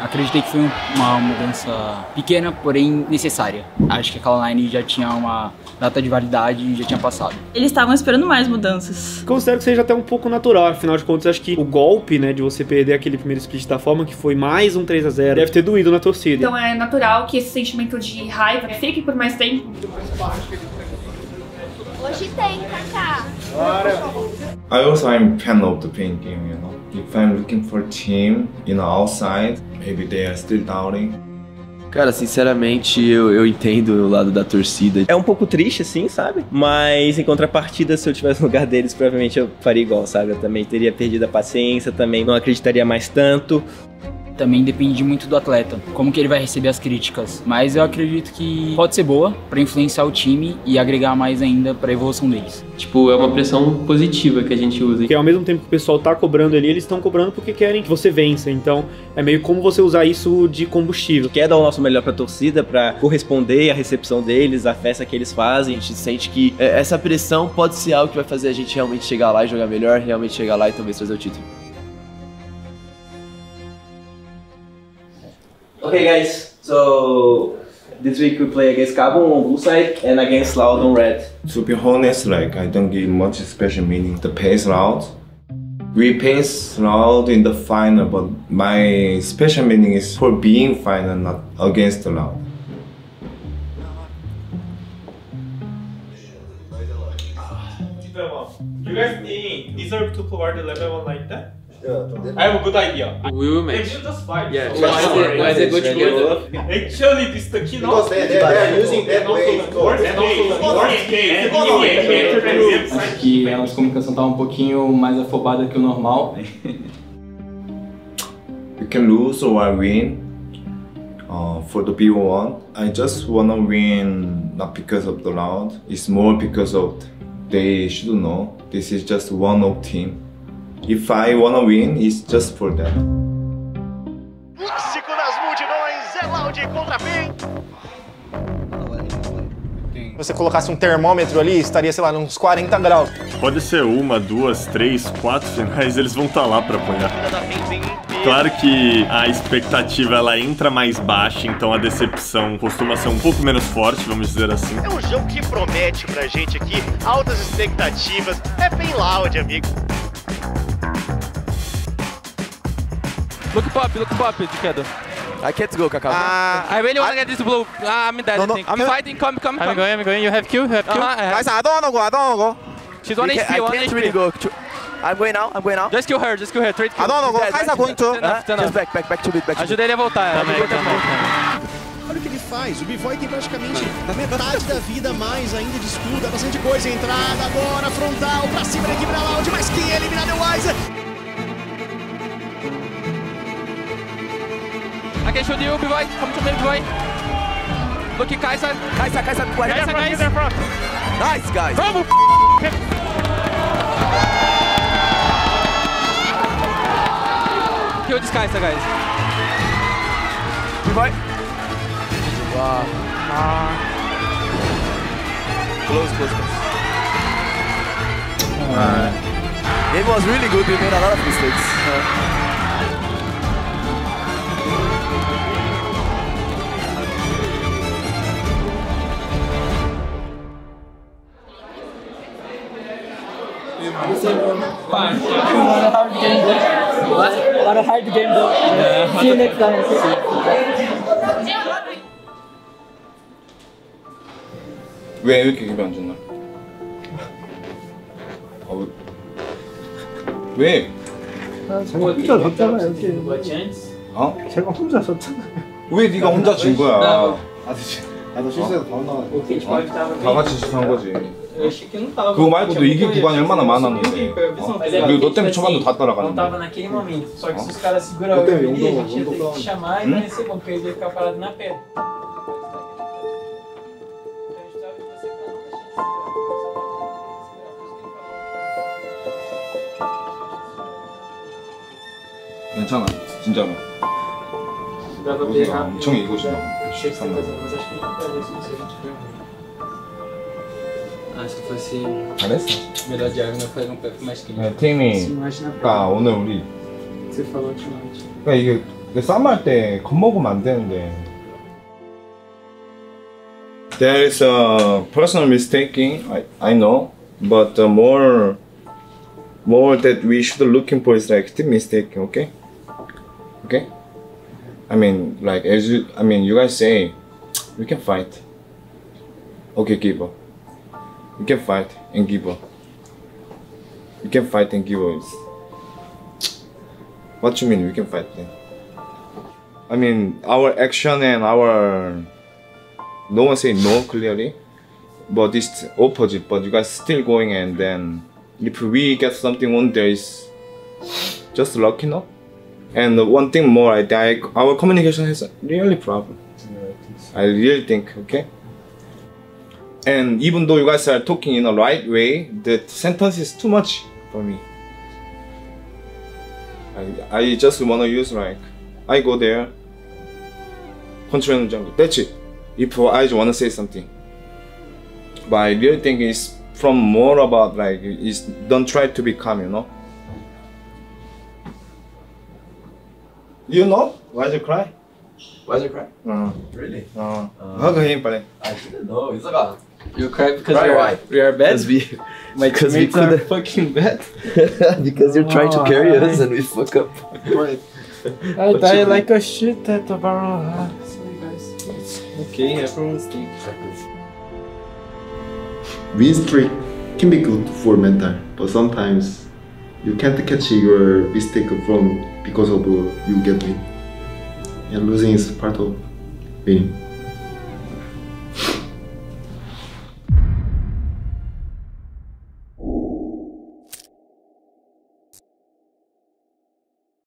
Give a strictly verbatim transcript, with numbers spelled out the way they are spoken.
acreditei que foi uma mudança pequena, porém necessária. Acho que aquela line já tinha uma data de validade e já tinha passado. Eles estavam esperando mais mudanças. Considero que seja até um pouco natural, afinal de contas, acho que o golpe, né, de você perder aquele primeiro split da forma que foi mais um três a zero, deve ter doído na torcida. Então é natural que esse sentimento de raiva fique por mais tempo. Hoje tem, Kaká. I also I'm fan of the paiN Gaming, you know. If I'm looking for team, you know, outside, maybe they are still doubting. Cara, sinceramente, eu, eu entendo o lado da torcida. É um pouco triste, assim, sabe? Mas, em contrapartida, se eu tivesse no lugar deles, provavelmente eu faria igual, sabe? Eu também teria perdido a paciência, também não acreditaria mais tanto. Também depende muito do atleta, como que ele vai receber as críticas. Mas eu acredito que pode ser boa para influenciar o time e agregar mais ainda para a evolução deles. Tipo, é uma pressão positiva que a gente usa. Que ao mesmo tempo que o pessoal tá cobrando ali, eles estão cobrando porque querem que você vença. Então é meio como você usar isso de combustível. Quer dar o nosso melhor para a torcida, para corresponder à recepção deles, à festa que eles fazem. A gente sente que essa pressão pode ser algo que vai fazer a gente realmente chegar lá e jogar melhor, realmente chegar lá e talvez trazer o título. Okay guys, so this week we play against Gabon on Blue Side and against Loud on Red. To be honest, like I don't give much special meaning to paiN Loud. We paiN Loud in the final, but my special meaning is for being final, not against Loud. You guys think deserve to provide the level one like that? Yeah, I have a good idea. We will make. They just fight. Yeah, so why, why, why is it good together? Actually, this is the key now. Because they, they, they are using that way. And also the worst case. Anyway, acho que a nossa comunicação tá um pouquinho mais afobada que o normal. We can lose or I win. Uh, for the B one, I just wanna win not because of the round. It's more because of they should know this is just one of team. If I wanna win, it's just for that. Clássico das multidões, é Loud contra paiN. Se você colocasse um termômetro ali, estaria, sei lá, uns quarenta graus. Pode ser uma, duas, três, quatro finais, eles vão estar lá pra apoiar. Claro que a expectativa, ela entra mais baixa, então a decepção costuma ser um pouco menos forte, vamos dizer assim. É um jogo que promete pra gente aqui altas expectativas, é bem Loud, amigo. Look up, look up together. I can't go, Kaká. Uh, I really want to get this blue. Ah, I'm dead, no, no, I think. I'm fighting, come, come, come. I'm going, I'm going. You have Q, you have Q. Uh-huh, I have. Guys, I don't want to go, I don't want to go. She's on H P, on H P. I can't really go. I'm going now, I'm going now. Just kill her, just kill her. Trade kill. I don't want to go, guys, I'm going to. Enough, enough. Just back, back, back to beat, back to beat. Ajudei ele a voltar. Também, também. Olha o que ele faz, o Bivoy tem praticamente na metade da vida, mais ainda de escudo, dá bastante coisa. Entrada agora, frontal, pra cima daqui pra Loud, mas quem é eliminado é o Weiser. I can shoot you, B-Boy. Come to me, B-Boy. Look at Kaiser. Kaiser, Kaiser, Kaiser, Kaiser. Nice, guys. Vamos, f***. Kill this Kaiser, guys. B-Boy. Wow. Close, close, close. Alright. It was really good. We made a lot of mistakes. Yeah. Fine. What a hard game, though. What? What a hard game, though. Yeah. See you next time. 왜 이렇게 기분 안 좋나? 어, 왜? 아, 제가 혼자 졌잖아, 이렇게. 어? 제가 혼자 졌잖아. 왜 네가 혼자 진 거야? 아저씨. 나도 실수해서 다 혼나가지고. 다 같이 실수한 거지. 그거 말고도 이길 구간이 얼마나 많았는데. 어? 그리고 너 때문에 초반도 다 따라가는데. 어? 너 때문에 용도 싸우는데. 응? 괜찮아, 진짜로. 여기서 엄청 이기고 싶다고. Acho que fosse melhor de água, não foi um pouco mais quente. É, tem. Tá, 오늘 우리. Você falou ultimamente. É, 이게 쌈할 때 겁먹으면 안 되는데. There is a personal mistaking, I, I know, but the more more that we should looking for is like the mistake, okay? Okay? I mean, like as you, I mean, you guys say we can fight. Okay, give up. You can fight and give up. You can fight and give up. What you mean we can fight then? I mean, our action and our no one say no clearly, but it's opposite. But you guys still going, and then if we get something one day, is just lucky enough. And one thing more, I think our communication is really problem. I really think, okay. And even though you guys are talking in the right way, the sentence is too much for me. I, I just wanna use like I go there, control the jungle. That's it. If I just wanna say something, but I really think it's from more about like is don't try to be calm, you know. You know? Why'd you cry? Why'd you cry? Uh, really? Uh, uh, hug him, buddy. I didn't know. It's like you cry because cry, we, are, right? we are bad. Because we, my teammates are fucking bad. Because you're trying to carry oh, us I... and we fuck up. Right. I but die like mean? a shit at the barrel. Ah, sorry guys. It's okay, everyone's team. Win streak can be good for mental, but sometimes you can't catch your mistake from because of uh, you get win. And losing is part of winning.